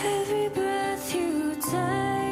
Every breath you take.